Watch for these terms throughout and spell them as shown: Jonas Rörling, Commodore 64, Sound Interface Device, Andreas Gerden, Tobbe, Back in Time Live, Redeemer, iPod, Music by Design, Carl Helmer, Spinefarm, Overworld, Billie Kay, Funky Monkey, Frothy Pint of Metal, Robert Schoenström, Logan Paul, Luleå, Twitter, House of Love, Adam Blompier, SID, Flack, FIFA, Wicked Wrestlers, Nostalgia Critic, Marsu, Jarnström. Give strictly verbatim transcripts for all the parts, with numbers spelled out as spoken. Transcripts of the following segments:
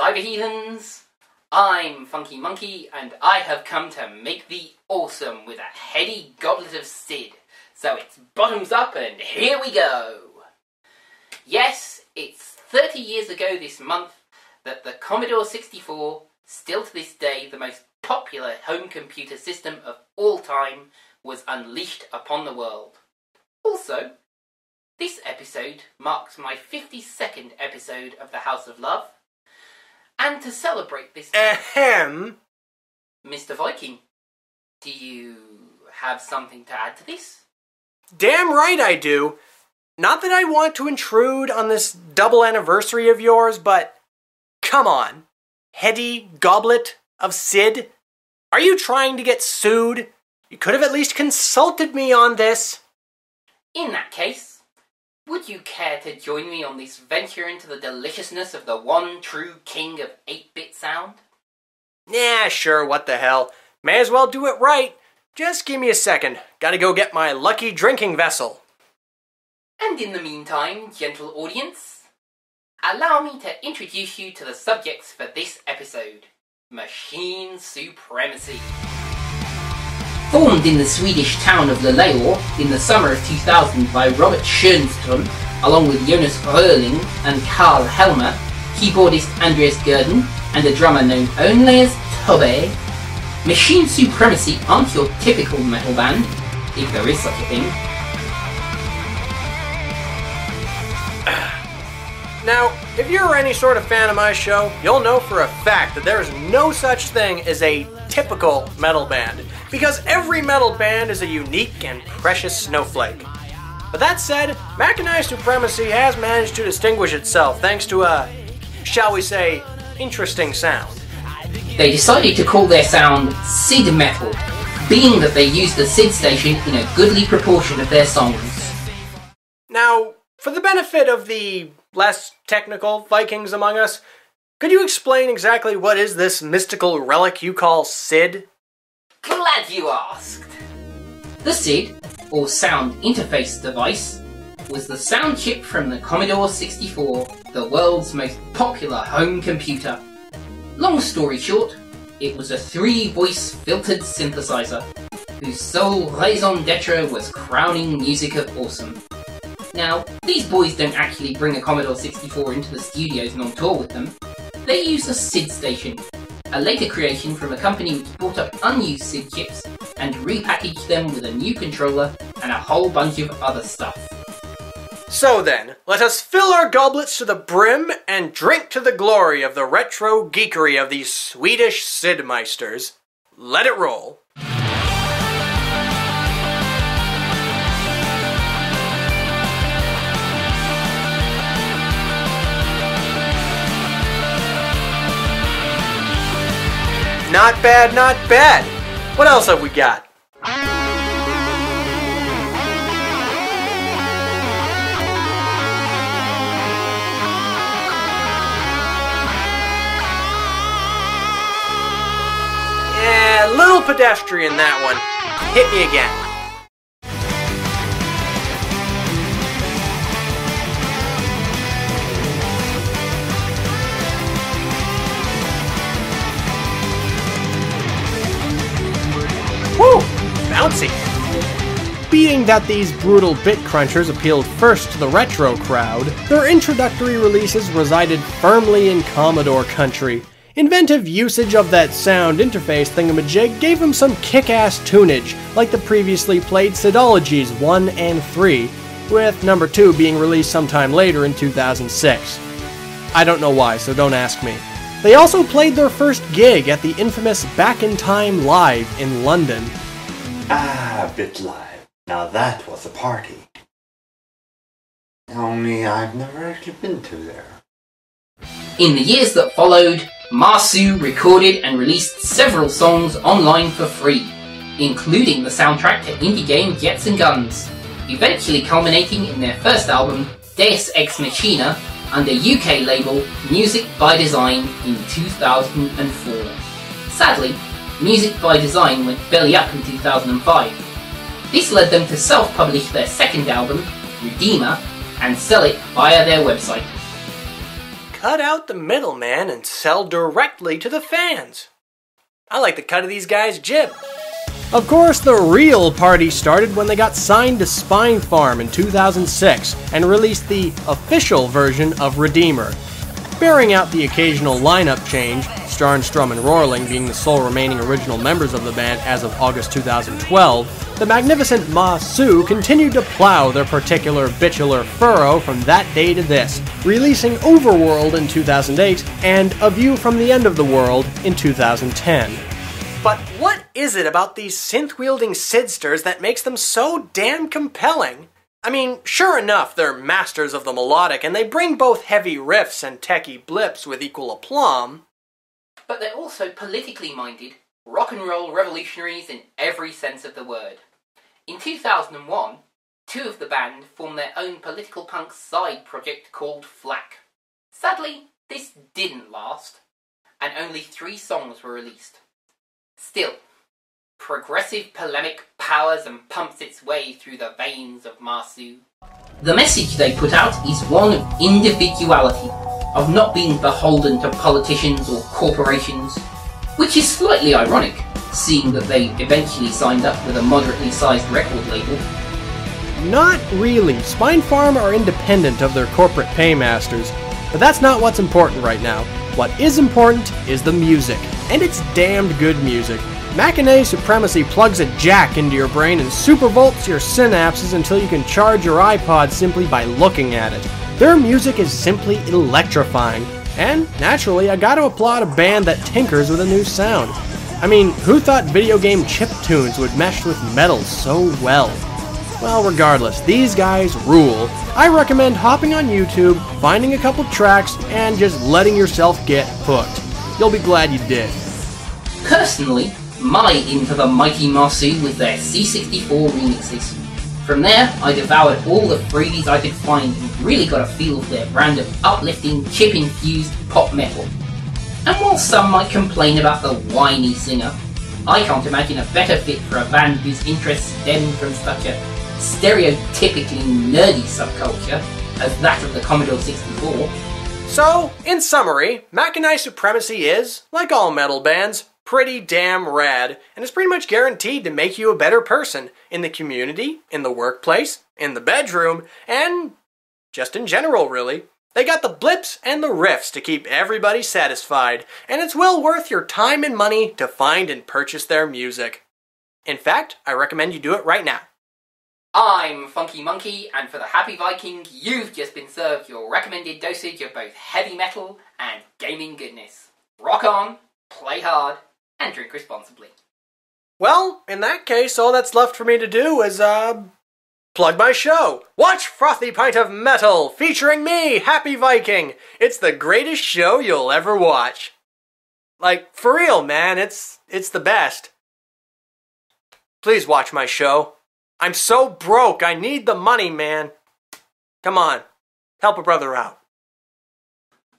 Cyber Heathens, I'm Funky Monkey, and I have come to make thee awesome with a heady goblet of S I D. So it's bottoms up, and here we go! Yes, it's thirty years ago this month that the Commodore sixty-four, still to this day the most popular home computer system of all time, was unleashed upon the world. Also, this episode marks my fifty-second episode of the House of Love, and to celebrate this... Ahem! Mister Viking, do you have something to add to this? Damn right I do! Not that I want to intrude on this double anniversary of yours, but... come on! Heady goblet of S I D? Are you trying to get sued? You could have at least consulted me on this! In that case... would you care to join me on this venture into the deliciousness of the one true king of eight-bit sound? Nah, sure, what the hell. May as well do it right. Just give me a second. Gotta go get my lucky drinking vessel. And in the meantime, gentle audience, allow me to introduce you to the subjects for this episode. Machinae Supremacy. Formed in the Swedish town of Luleå in the summer of two thousand by Robert Schoenström, along with Jonas Rörling and Carl Helmer, keyboardist Andreas Gerden, and a drummer known only as Tobbe, Machinae Supremacy aren't your typical metal band, if there is such a thing. Now, if you're any sort of fan of my show, you'll know for a fact that there is no such thing as a typical metal band, because every metal band is a unique and precious snowflake. But that said, Machinae Supremacy has managed to distinguish itself thanks to a, shall we say, interesting sound. They decided to call their sound S I D metal, being that they used the S I D station in a goodly proportion of their songs. Now, for the benefit of the less technical Vikings among us, could you explain exactly what is this mystical relic you call S I D? Glad you asked! The S I D, or Sound Interface Device, was the sound chip from the Commodore sixty-four, the world's most popular home computer. Long story short, it was a three-voice filtered synthesizer, whose sole raison d'etre was crowning music of awesome. Now, these boys don't actually bring a Commodore sixty-four into the studios and on tour with them. They use a S I D station, a later creation from a company which bought up unused S I D chips and repackaged them with a new controller and a whole bunch of other stuff. So then, let us fill our goblets to the brim and drink to the glory of the retro geekery of these Swedish S I D meisters. Let it roll! Not bad, not bad! What else have we got? Yeah, a little pedestrian that one. Hit me again. Woo! Bouncy! Being that these brutal bit crunchers appealed first to the retro crowd, their introductory releases resided firmly in Commodore country. Inventive usage of that sound interface thingamajig gave them some kick-ass tunage, like the previously played Sidologies one and three, with number two being released sometime later in two thousand six. I don't know why, so don't ask me. They also played their first gig at the infamous Back in Time Live in London. Ah, Bit Live. Now that was a party. Only I've never actually been to there. In the years that followed, Marsu recorded and released several songs online for free, including the soundtrack to indie game Jets and Guns, eventually culminating in their first album, Deus Ex Machina, under U K label Music by Design in two thousand four. Sadly, Music by Design went belly up in two thousand five. This led them to self-publish their second album, Redeemer, and sell it via their website. Cut out the middleman and sell directly to the fans. I like the cut of these guys' jib. Of course, the real party started when they got signed to Spinefarm in two thousand six and released the official version of Redeemer. Bearing out the occasional lineup change, Jarnström and Rörling being the sole remaining original members of the band as of August two thousand twelve, the magnificent Marsu continued to plow their particular bitular furrow from that day to this, releasing Overworld in two thousand eight and A View from the End of the World in two thousand ten. But what is it about these synth-wielding sidsters that makes them so damn compelling? I mean, sure enough, they're masters of the melodic, and they bring both heavy riffs and techie blips with equal aplomb. But they're also politically minded, rock and roll revolutionaries in every sense of the word. In two thousand one, two of the band formed their own political punk side project called Flack. Sadly, this didn't last, and only three songs were released. Still, progressive polemic powers and pumps its way through the veins of Marsu. The message they put out is one of individuality, of not being beholden to politicians or corporations, which is slightly ironic, seeing that they eventually signed up with a moderately sized record label. Not really. Spinefarm are independent of their corporate paymasters, but that's not what's important right now. What is important is the music, and it's damned good music. Machinae Supremacy plugs a jack into your brain and supervolts your synapses until you can charge your iPod simply by looking at it. Their music is simply electrifying, and naturally I gotta applaud a band that tinkers with a new sound. I mean, who thought video game chiptunes would mesh with metal so well? Well, regardless, these guys rule. I recommend hopping on YouTube, finding a couple tracks, and just letting yourself get hooked. You'll be glad you did. Personally, my into the Mikey Mousey with their C sixty-four remixes. From there, I devoured all the freebies I could find and really got a feel for their brand of uplifting, chip-infused pop metal. And while some might complain about the whiny singer, I can't imagine a better fit for a band whose interests stem from such a stereotypically nerdy subculture as that of the Commodore sixty-four. So, in summary, Machinae Supremacy is, like all metal bands, pretty damn rad, and it's pretty much guaranteed to make you a better person in the community, in the workplace, in the bedroom, and just in general, really. They got the blips and the riffs to keep everybody satisfied, and it's well worth your time and money to find and purchase their music. In fact, I recommend you do it right now. I'm Funky Monkey, and for the Happy Viking, you've just been served your recommended dosage of both heavy metal and gaming goodness. Rock on, play hard, and drink responsibly. Well, in that case, all that's left for me to do is, uh, plug my show. Watch Frothy Pint of Metal, featuring me, Happy Viking. It's the greatest show you'll ever watch. Like, for real, man, it's, it's the best. Please watch my show. I'm so broke, I need the money, man. Come on, help a brother out.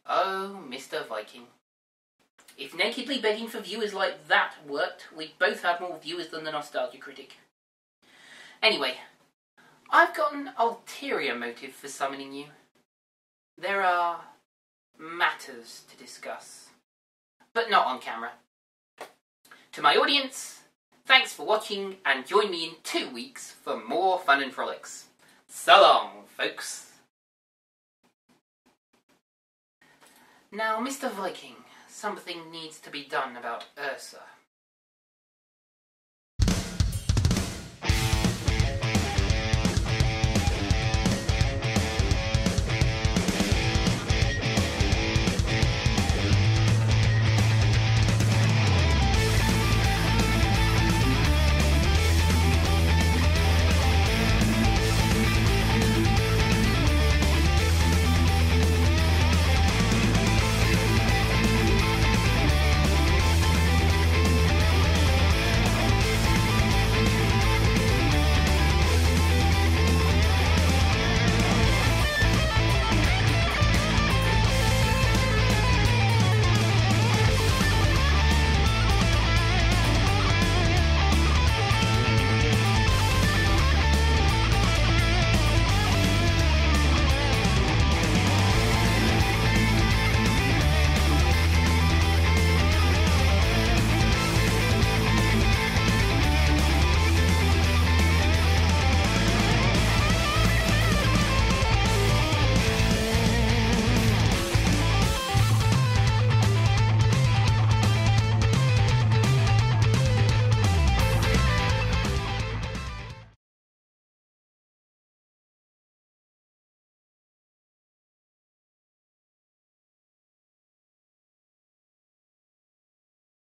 Oh, Mister Viking. If nakedly begging for viewers like that worked, we'd both have more viewers than the Nostalgia Critic. Anyway, I've got an ulterior motive for summoning you. There are matters to discuss, but not on camera. To my audience, thanks for watching, and join me in two weeks for more fun and frolics. So long, folks. Now, Mister Viking, something needs to be done about Ursa.